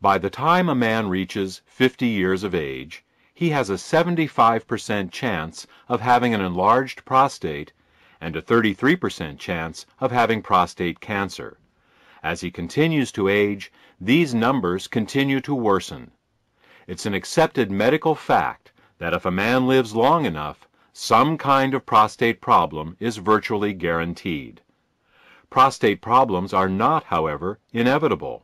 By the time a man reaches 50 years of age, he has a 75% chance of having an enlarged prostate and a 33% chance of having prostate cancer. As he continues to age, these numbers continue to worsen. It's an accepted medical fact that if a man lives long enough, some kind of prostate problem is virtually guaranteed. Prostate problems are not, however, inevitable.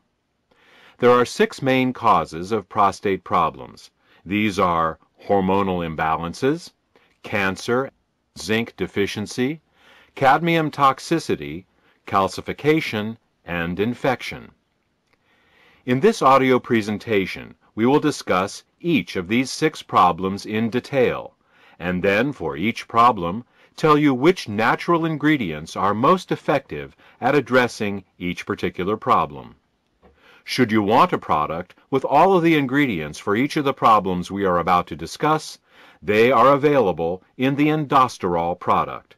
There are 6 main causes of prostate problems. These are hormonal imbalances, cancer, zinc deficiency, cadmium toxicity, calcification, and infection. In this audio presentation, we will discuss each of these 6 problems in detail, and then for each problem, tell you which natural ingredients are most effective at addressing each particular problem. Should you want a product with all of the ingredients for each of the problems we are about to discuss, they are available in the endosterol product.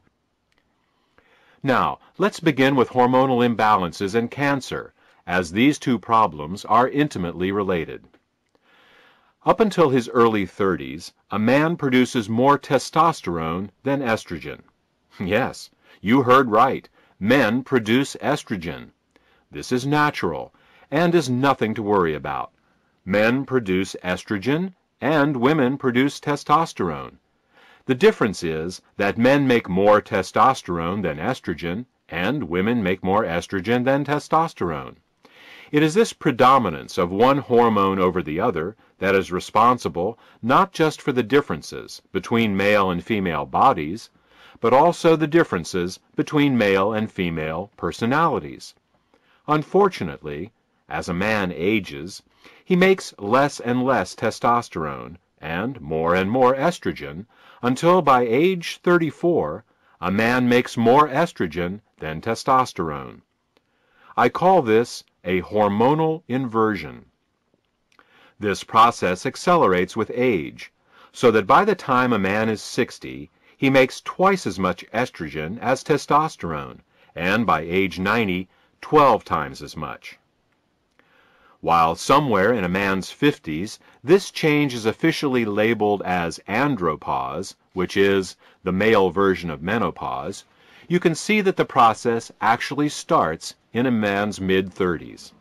Now, let's begin with hormonal imbalances and cancer, as these 2 problems are intimately related. Up until his early 30s, a man produces more testosterone than estrogen. Yes, you heard right. Men produce estrogen. This is natural and is nothing to worry about. Men produce estrogen and women produce testosterone. The difference is that men make more testosterone than estrogen and women make more estrogen than testosterone. It is this predominance of one hormone over the other that is responsible not just for the differences between male and female bodies, but also the differences between male and female personalities. Unfortunately, as a man ages, he makes less and less testosterone and more estrogen until by age 34, a man makes more estrogen than testosterone. I call this a hormonal inversion. This process accelerates with age, so that by the time a man is 60, he makes twice as much estrogen as testosterone, and by age 90, 12 times as much. While somewhere in a man's 50s, this change is officially labeled as andropause, which is the male version of menopause, you can see that the process actually starts in a man's mid-30s.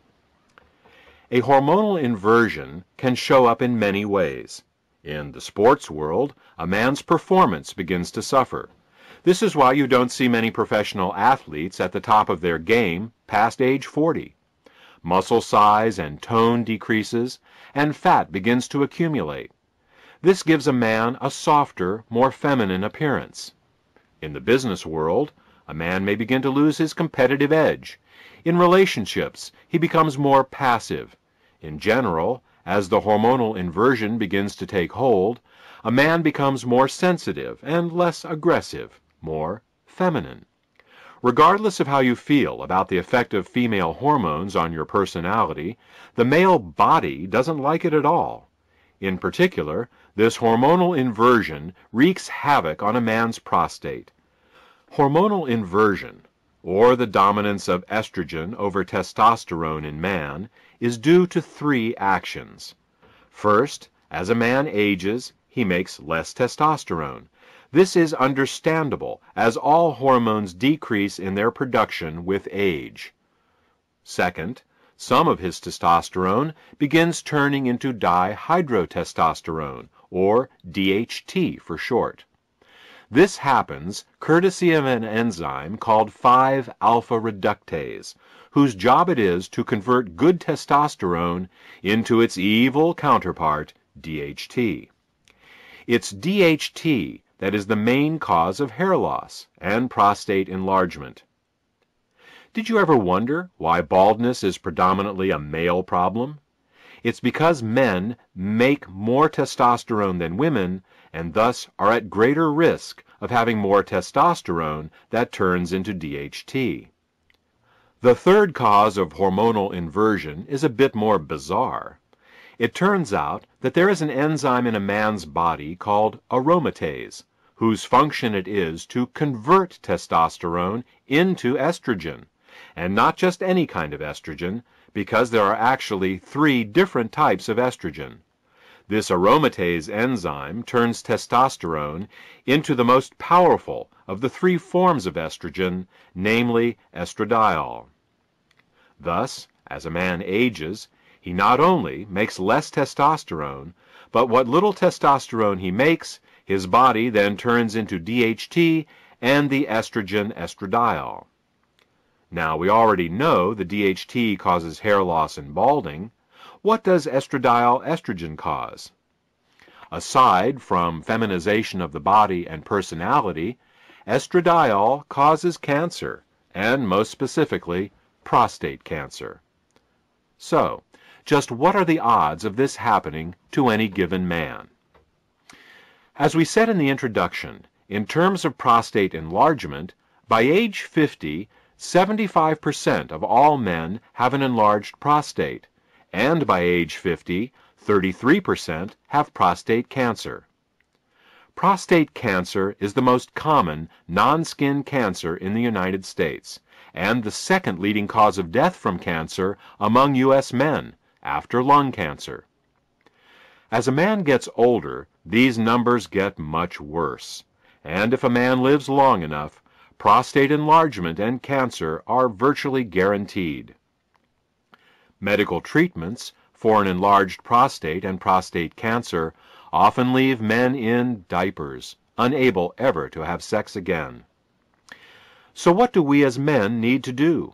A hormonal inversion can show up in many ways. In the sports world, a man's performance begins to suffer. This is why you don't see many professional athletes at the top of their game past age 40. Muscle size and tone decreases, and fat begins to accumulate. This gives a man a softer, more feminine appearance. In the business world, a man may begin to lose his competitive edge. In relationships, he becomes more passive. In general, as the hormonal inversion begins to take hold, a man becomes more sensitive and less aggressive, more feminine. Regardless of how you feel about the effect of female hormones on your personality, the male body doesn't like it at all. In particular, this hormonal inversion wreaks havoc on a man's prostate. Hormonal inversion, or the dominance of estrogen over testosterone in man, is due to 3 actions. First, as a man ages, he makes less testosterone. This is understandable, as all hormones decrease in their production with age. Second, some of his testosterone begins turning into dihydrotestosterone, or DHT for short. This happens courtesy of an enzyme called 5-alpha reductase, whose job it is to convert good testosterone into its evil counterpart, DHT. It's DHT that is the main cause of hair loss and prostate enlargement. Did you ever wonder why baldness is predominantly a male problem? It's because men make more testosterone than women and thus are at greater risk of having more testosterone that turns into DHT. The third cause of hormonal inversion is a bit more bizarre. It turns out that there is an enzyme in a man's body called aromatase, whose function it is to convert testosterone into estrogen, and not just any kind of estrogen, because there are actually 3 different types of estrogen. This aromatase enzyme turns testosterone into the most powerful of the 3 forms of estrogen, namely estradiol. Thus, as a man ages, he not only makes less testosterone, but what little testosterone he makes, his body then turns into DHT and the estrogen estradiol. Now, we already know the DHT causes hair loss and balding. What does estrogen cause? Aside from feminization of the body and personality, estradiol causes cancer, and most specifically, prostate cancer. So, just what are the odds of this happening to any given man? As we said in the introduction, in terms of prostate enlargement, by age 50, 75% of all men have an enlarged prostate, and by age 50, 33% have prostate cancer. Prostate cancer is the most common non-skin cancer in the United States, and the 2nd leading cause of death from cancer among U.S. men, after lung cancer. As a man gets older, these numbers get much worse, and if a man lives long enough, prostate enlargement and cancer are virtually guaranteed. Medical treatments for an enlarged prostate and prostate cancer often leave men in diapers, unable ever to have sex again. So what do we as men need to do?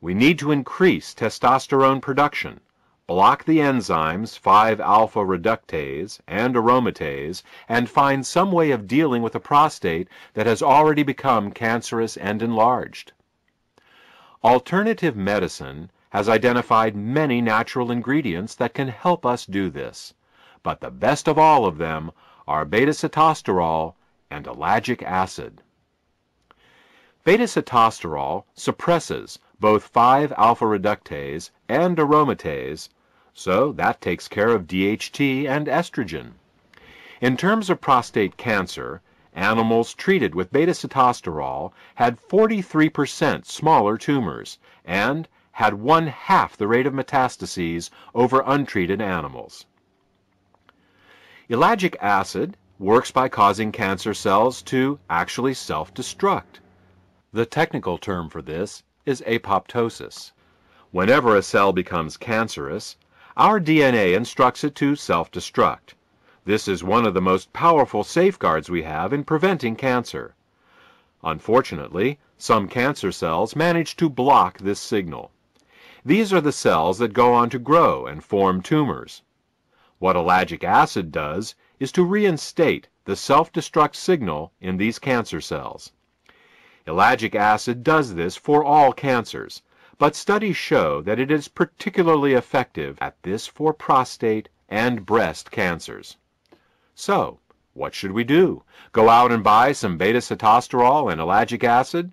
We need to increase testosterone production, block the enzymes 5-alpha reductase and aromatase, and find some way of dealing with a prostate that has already become cancerous and enlarged. Alternative medicine has identified many natural ingredients that can help us do this, but the best of all of them are beta-sitosterol and ellagic acid. Beta-sitosterol suppresses both 5-alpha reductase and aromatase, so that takes care of DHT and estrogen. In terms of prostate cancer, animals treated with beta-sitosterol had 43% smaller tumors and had 1/2 the rate of metastases over untreated animals. Ellagic acid works by causing cancer cells to actually self-destruct. The technical term for this is apoptosis. Whenever a cell becomes cancerous, our DNA instructs it to self-destruct. This is one of the most powerful safeguards we have in preventing cancer. Unfortunately, some cancer cells manage to block this signal. These are the cells that go on to grow and form tumors. What ellagic acid does is to reinstate the self-destruct signal in these cancer cells. Ellagic acid does this for all cancers, but studies show that it is particularly effective at this for prostate and breast cancers. So, what should we do? Go out and buy some beta-sitosterol and ellagic acid?